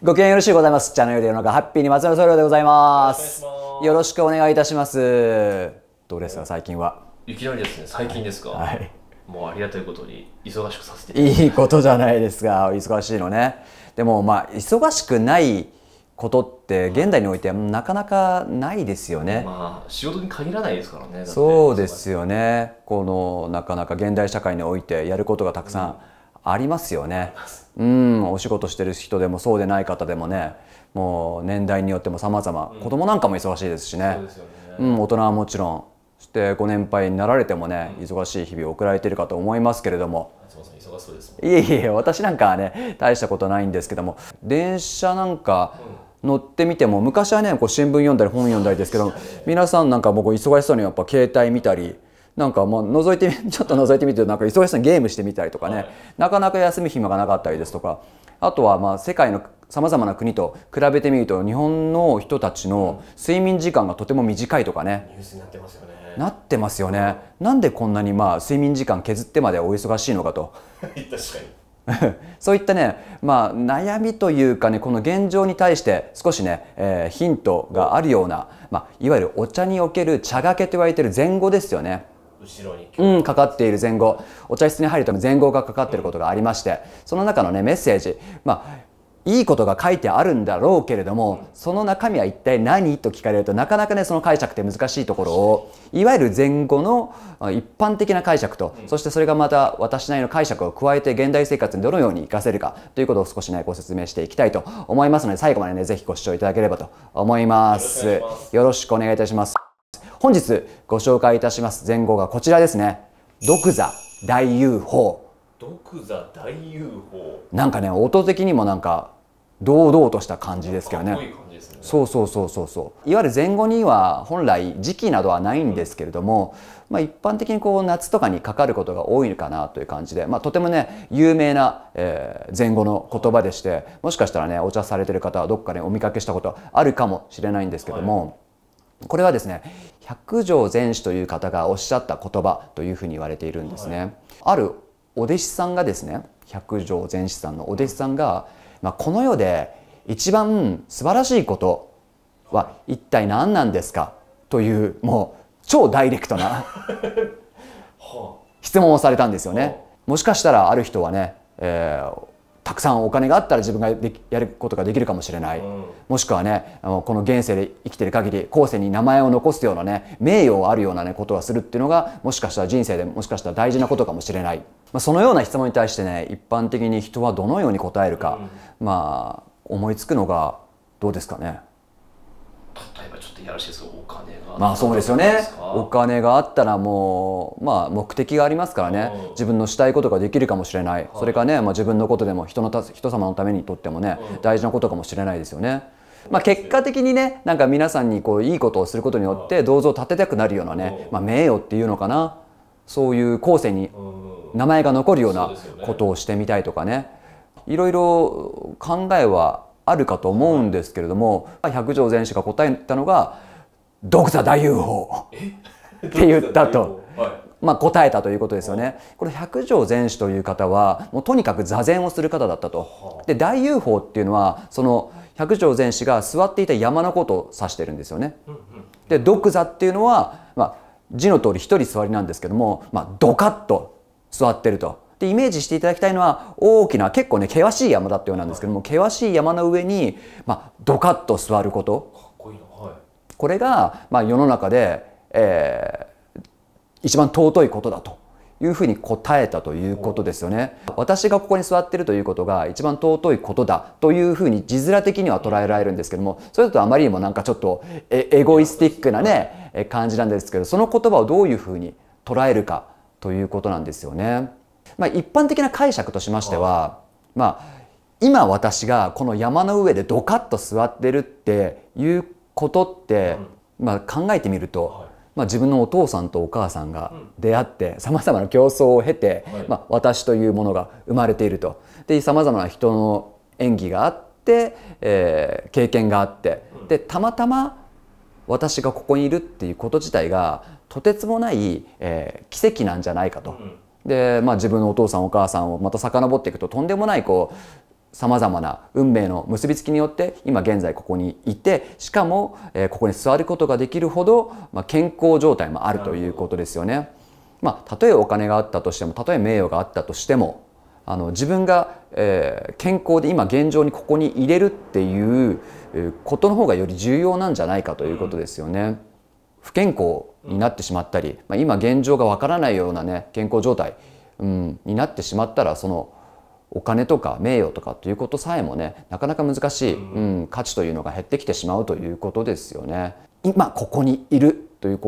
ご機嫌よろしゅうございます。チャンネルで世の中ハッピーに松村宗亮でございます。よろしくお願いいたします。どうですか最近は。いきなりですね。最近ですか。はい。もうありがたいことに忙しくさせて。いいことじゃないですか。忙しいのね。でもまあ忙しくないことって現代においてはなかなかないですよね。まあ仕事に限らないですからね。そうですよね。このなかなか現代社会においてやることがたくさんありますよね。うん、お仕事してる人でもそうでない方でもね、もう年代によっても様々、子供なんかも忙しいですしね。うん、大人はもちろん、そしてご年配になられてもね、忙しい日々を送られているかと思いますけれども。いえいえ、私なんかはね、大したことないんですけども、電車なんか乗ってみても、昔はね、こう新聞読んだり本読んだりですけど、皆さんなんかもう忙しそうにやっぱ携帯見たり。なんかもうちょっと覗いてみてなんか忙しそうにゲームしてみたりとかね、はい、なかなか休む暇がなかったりですとか、あとはまあ世界のさまざまな国と比べてみると日本の人たちの睡眠時間がとても短いとかね、ニュースになってますよね。なってますよね。なんでこんなにまあ睡眠時間削ってまでお忙しいのかと確かにそういったね、まあ、悩みというかね、この現状に対して少しね、ヒントがあるような、まあ、いわゆるお茶における茶がけと言われている前後ですよね。後ろにかかっている前後、お茶室に入るため前後がかかっていることがありまして、その中の、ね、メッセージ、まあ、いいことが書いてあるんだろうけれども、その中身は一体何と聞かれるとなかなかね、その解釈って難しいところを、いわゆる前後の一般的な解釈と、そしてそれがまた私なりの解釈を加えて現代生活にどのように生かせるかということを少しね、ご説明していきたいと思いますので、最後までね、ぜひご視聴いただければと思います。よろしくお願いいたします。本日ご紹介いたします前後がこちらですね。独座大雄峰。独座大雄峰。なんかね、音的にもなんか堂々とした感じですけどね。かっこいい感じですね。そうそうそうそうそう。いわゆる前後には本来時期などはないんですけれども、まあ一般的にこう夏とかにかかることが多いかなという感じで、まあとてもね、有名な前後の言葉でして、もしかしたらね、お茶されてる方はどっかね、お見かけしたことあるかもしれないんですけども。はい、これはですね、百丈禅師という方がおっしゃった言葉というふうに言われているんですね。はい、あるお弟子さんがですね、百丈禅師さんのお弟子さんが、まあ、この世で一番素晴らしいことは一体何なんですかという、もう超ダイレクトな質問をされたんですよね。もしかしたらある人はね、たくさんお金があったら自分がやることができるかもしれない、もしくはね、この現世で生きてる限り後世に名前を残すようなね、名誉あるようなね、ことはするっていうのが、もしかしたら人生でもしかしたら大事なことかもしれない、まあ、そのような質問に対してね、一般的に人はどのように答えるか、まあ思いつくのがどうですかね。例えばちょっとやらしいですけど、お金が、まあそうですよね。お金があったらもう、まあ目的がありますからね、自分のしたいことができるかもしれない、それからね、まあ、自分のことでも人様のためにとってもね、大事なことかもしれないですよね。まあ結果的にね、なんか皆さんにこういいことをすることによって銅像を立てたくなるようなね、まあ、名誉っていうのかな、そういう後世に名前が残るようなことをしてみたいとかね、いろいろ考えはあるかと思うんですけれども、百丈禅師が答えたのが「独座大雄峰」って言ったと、まあ、答えたということですよね。この百丈禅師という方はもうとにかく座禅をする方だったと。で、大雄峰っていうのはその百丈禅師が座っていた山のことを指してるんですよね。で、独座っていうのは、まあ、字の通り一人座りなんですけども、まあ、ドカッと座ってると。で、イメージしていただきたいのは大きな結構ね、険しい山だったようなんですけども、険しい山の上に、まあ、ドカッと座ること、かっこいいな、はい、これが、まあ、世の中で、一番尊いことだというふうに答えたということですよね。私がここに座っているということが一番尊いことだというふうに字面的には捉えられるんですけども、それだとあまりにもなんかちょっとエゴイスティックなね、感じなんですけど、その言葉をどういうふうに捉えるかということなんですよね。まあ一般的な解釈としましては、まあ、今私がこの山の上でドカッと座ってるっていうことって、まあ、考えてみると、まあ、自分のお父さんとお母さんが出会ってさまざまな競争を経て、まあ、私というものが生まれていると。で、さまざまな人の演技があって、経験があって、でたまたま私がここにいるっていうこと自体がとてつもない、奇跡なんじゃないかと。で、まあ、自分のお父さんお母さんをまた遡っていくと、とんでもないこうさまざまな運命の結びつきによって今現在ここにいて、しかもここに座ることができるほど健康状態もあるということですよね。たとえお金があったとしても、たとえ名誉があったとしても、自分が健康で今現状にここに入れるっていうことの方がより重要なんじゃないかということですよね。不健康になってしまったり、今現状がわからないようなね健康状態になってしまったら、そのお金とか名誉とかということさえもね、なかなか難しい、価値というのが減ってきてしまうということですよね。今ここにいるという、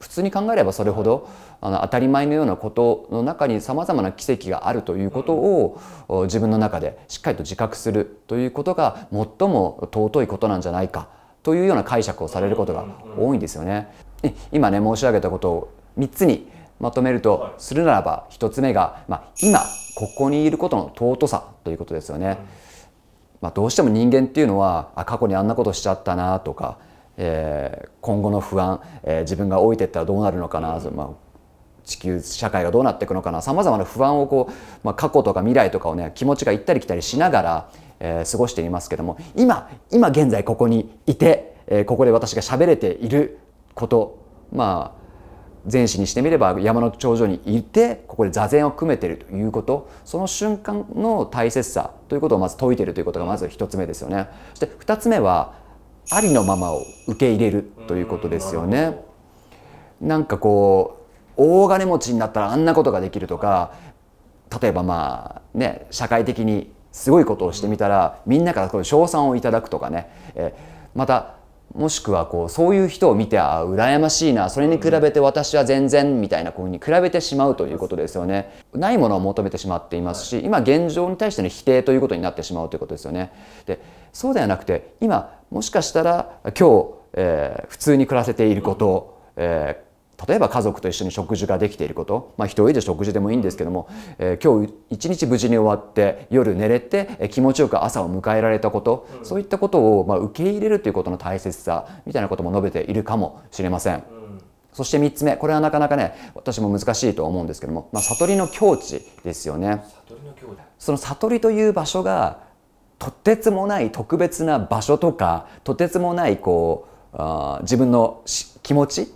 普通に考えればそれほど当たり前のようなことの中にさまざまな奇跡があるということを自分の中でしっかりと自覚するということが最も尊いことなんじゃないかというような解釈をされることが多いんですよね。今ね申し上げたことを3つにまとめるとするならば、1つ目が、今ここにいることの尊さということですよね。どうしても人間っていうのは、過去にあんなことしちゃったなとか、今後の不安、自分が老いていったらどうなるのかな、地球社会がどうなっていくのかな、さまざまな不安を過去とか未来とかをね気持ちが行ったり来たりしながら、過ごしていますけども、今現在ここにいて、ここで私が喋れていること、前史にしてみれば山の頂上にいてここで座禅を組めているということ、その瞬間の大切さということをまず説いているということがまず1つ目ですよね。そして2つ目はありのままを受け入れるということですよね。なんか大金持ちになったらあんなことができるとか、例えば社会的にすごいことをしてみたらみんなから称賛をいただくとかね、またもしくはそういう人を見て羨ましいな、それに比べて私は全然みたいなこういうふうに比べてしまうということですよね。ないものを求めてしまっていますし、今現状に対しての否定ということになってしまうということですよね。でそうではなくて、今もしかしたら今日、普通に暮らせていること、例えば家族と一緒に食事ができていること、一人で食事でもいいんですけども、今日一日無事に終わって夜寝れて、気持ちよく朝を迎えられたこと、そういったことを受け入れるということの大切さみたいなことも述べているかもしれません。そして3つ目、これはなかなかね私も難しいとは思うんですけども、悟りの境地ですよね。その悟りという場所がとてつもない特別な場所とか、とてつもない自分の気持ち、っ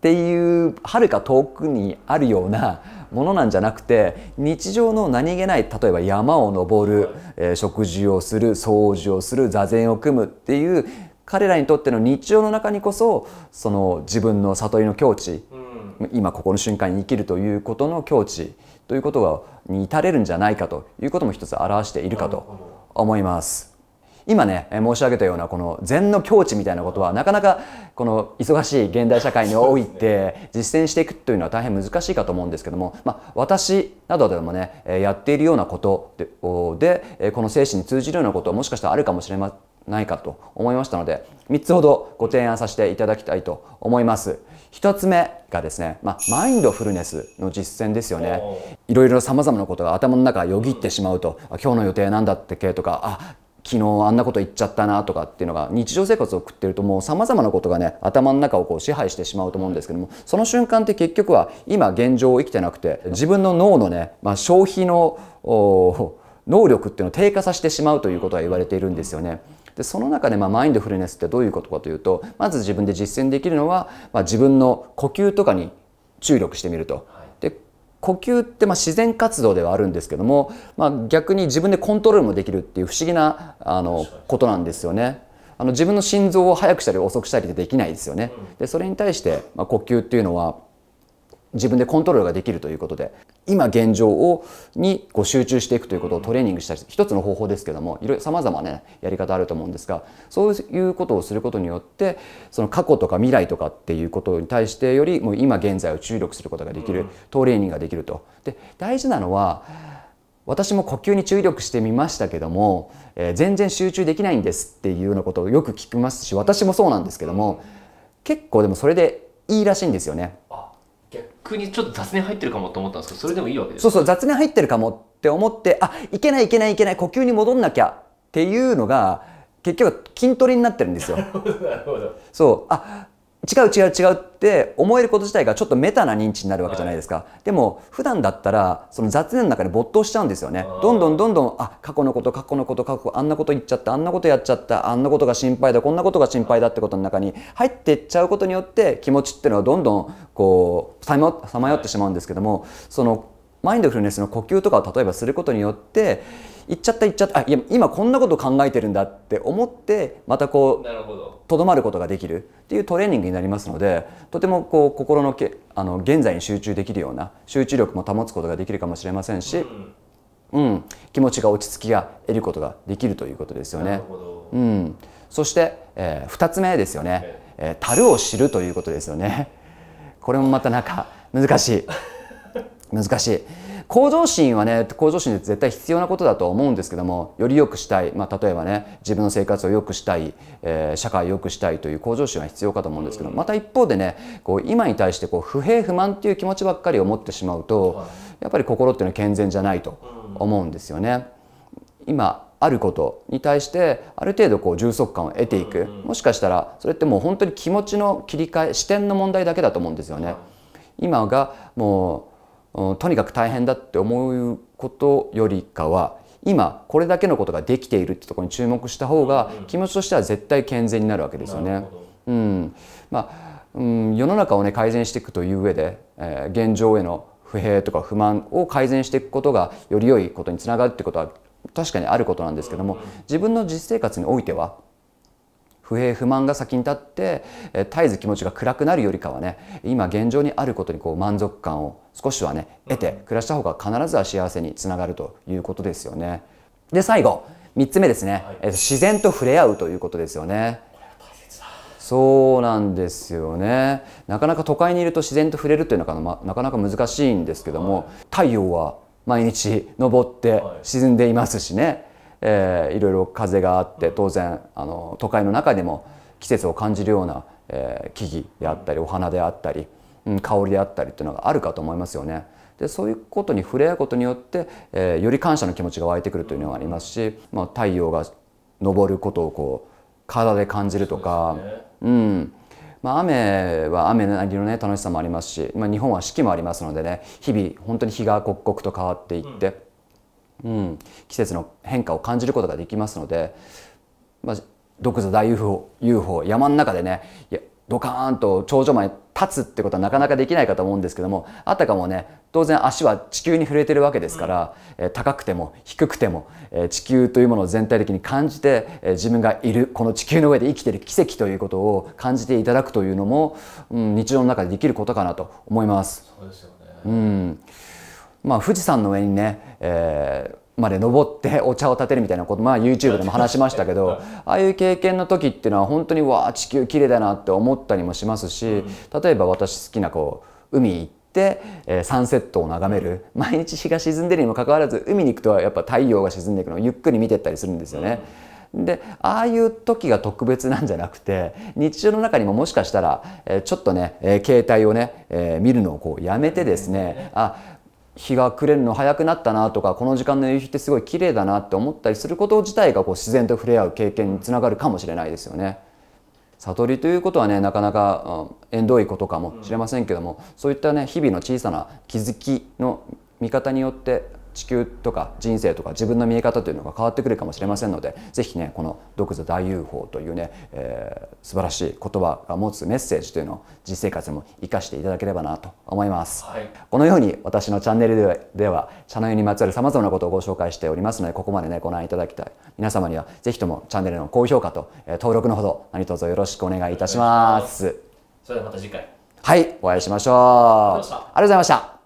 ていう遥か遠くにあるようなものなんじゃなくて、日常の何気ない、例えば山を登る、食事をする、掃除をする、座禅を組むっていう彼らにとっての日常の中にこそ、その自分の悟りの境地、今ここの瞬間に生きるということの境地ということに至れるんじゃないかということも一つ表しているかと思います。今ね申し上げたようなこの禅の境地みたいなことはなかなかこの忙しい現代社会において実践していくというのは大変難しいかと思うんですけども、私などでもねやっているようなことでこの精神に通じるようなことはもしかしたらあるかもしれないかと思いましたので、3つほどご提案させていただきたいと思います。1つ目がですね、マインドフルネスの実践ですよね。いろいろさまざまなことが頭の中よぎってしまうと、今日の予定なんだっけとか、昨日あんなこと言っちゃったなとかっていうのが日常生活を送っていると、もうさまざまなことがね頭の中を支配してしまうと思うんですけども、その瞬間って結局は今現状を生きてなくて、自分の脳のね、消費の能力っていうのを低下させてしまうということが言われているんですよね。でその中でマインドフルネスってどういうことかというと、まず自分で実践できるのは、自分の呼吸とかに注力してみると。呼吸って自然活動ではあるんですけども、逆に自分でコントロールもできるっていう不思議なことなんですよね。自分の心臓を速くしたり遅くしたりってできないですよね。でそれに対して呼吸っていうのは自分でコントロールができるということで、今現状に集中していくということをトレーニングしたり一つの方法ですけども、いろいろさまざまなやり方あると思うんですが、そういうことをすることによってその過去とか未来とかっていうことに対してよりも今現在を注力することができる、トレーニングができると。で大事なのは、私も呼吸に注力してみましたけども、全然集中できないんですっていうようなことをよく聞きますし、私もそうなんですけども、結構でもそれでいいらしいんですよね。逆にちょっと雑念入ってるかもと思ったんですけど、それでもいいわけですか？そうそう、雑念入ってるかもって思って、いけないいけないいけない、呼吸に戻んなきゃっていうのが結局筋トレになってるんですよ。なるほど。そう、違う違う違うって思えること自体がちょっとメタな認知になるわけじゃないですか、はい、でも普段だったらその雑念の中で没頭しちゃうんですよね。どんどんどんどん、あ、過去のことあんなこと言っちゃった、あんなことやっちゃった、あんなことが心配だ、こんなことが心配だってことの中に入っていっちゃうことによって気持ちっていうのはどんどんこうさまよってしまうんですけども、そのマインドフルネスの呼吸とかを例えばすることによって言っちゃった、あ、いや今こんなこと考えてるんだって思ってまたこうとどまることができるっていうトレーニングになりますので、とてもこう心の現在に集中できるような集中力も保つことができるかもしれませんし、うん、気持ちが落ち着きが得ることができるということですよね。うん、そして、2つ目ですよね、樽を知るということですよね。これもまたなんか難しい。向上心はね、向上心って絶対必要なことだと思うんですけども、より良くしたい、まあ、例えばね自分の生活を良くしたい、社会を良くしたいという向上心は必要かと思うんですけど、また一方でねこう今に対してこう不平不満っていう気持ちばっかりを持ってしまうとやっぱり心っていうのは健全じゃないと思うんですよね。今あることに対してある程度こう充足感を得ていく、もしかしたらそれってもう本当に気持ちの切り替え、視点の問題だけだと思うんですよね。今がもうとにかく大変だって思うことよりかは、今これだけのことができているってところに注目した方が気持ちとしては絶対健全になるわけですよね。うん、まあ、世の中をね改善していくという上で、現状への不平とか不満を改善していくことがより良いことにつながるってことは確かにあることなんですけども、自分の実生活においては不平不満が先に立って絶えず気持ちが暗くなるよりかはね、今現状にあることにこう満足感を少しはね得て暮らした方が必ずは幸せにつながるということですよね。で最後3つ目ですね、自然と触れ合うということですよね。そうなんですよね。なかなか都会にいると自然と触れるというのがなかなか難しいんですけども、太陽は毎日昇って沈んでいますしね、いろいろ風があって当然都会の中でも季節を感じるような、木々であったりお花であったり、香りであったりっていうのがあるかと思いますよね。でそういうことに触れ合うことによって、より感謝の気持ちが湧いてくるというのがありますし、まあ、太陽が昇ることをこう体で感じるとか、うん、まあ、雨は雨なりの、ね、楽しさもありますし、まあ、日本は四季もありますのでね、日々本当に日が刻々と変わっていって。季節の変化を感じることができますので、まあ、独座大 UFO 山の中でねドカーンと頂上まで立つってことはなかなかできないかと思うんですけども、あたかもね当然足は地球に触れてるわけですから、高くても低くても、地球というものを全体的に感じて、自分がいるこの地球の上で生きてる奇跡ということを感じていただくというのも、日常の中でできることかなと思います。そうですよね。まあ、富士山の上にね、まで登ってお茶を立てるみたいなこと、まあ、YouTube でも話しましたけどああいう経験の時っていうのは本当にわあ地球綺麗だなって思ったりもしますし、例えば私好きなこう海行って、サンセットを眺める、毎日日が沈んでるにもかかわらず海に行くとやっぱ太陽が沈んでいくのをゆっくり見てったりするんですよね。でああいう時が特別なんじゃなくて、日常の中にももしかしたら、ちょっとね、携帯をね、見るのをこうやめてですね、あ日が暮れるの早くなったなとか、この時間の夕日ってすごい綺麗だなって思ったりすること自体がこう自然と触れ合う経験につながるかもしれないですよね。悟りということはねなかなか縁遠いことかもしれませんけども、そういったね日々の小さな気づきの見方によって地球とか人生とか自分の見え方というのが変わってくるかもしれませんので、是非ねこの「独座大 UFO」というね、素晴らしい言葉が持つメッセージというのを実生活にも生かしていただければなと思います。はい、このように私のチャンネルでは茶の湯にまつわるさまざまなことをご紹介しておりますので、ここまでねご覧いただきたい皆様には是非ともチャンネルの高評価と、登録のほど何卒よろしくお願いいたします。それではまた次回、はい、お会いしましょう。ありがとうございました。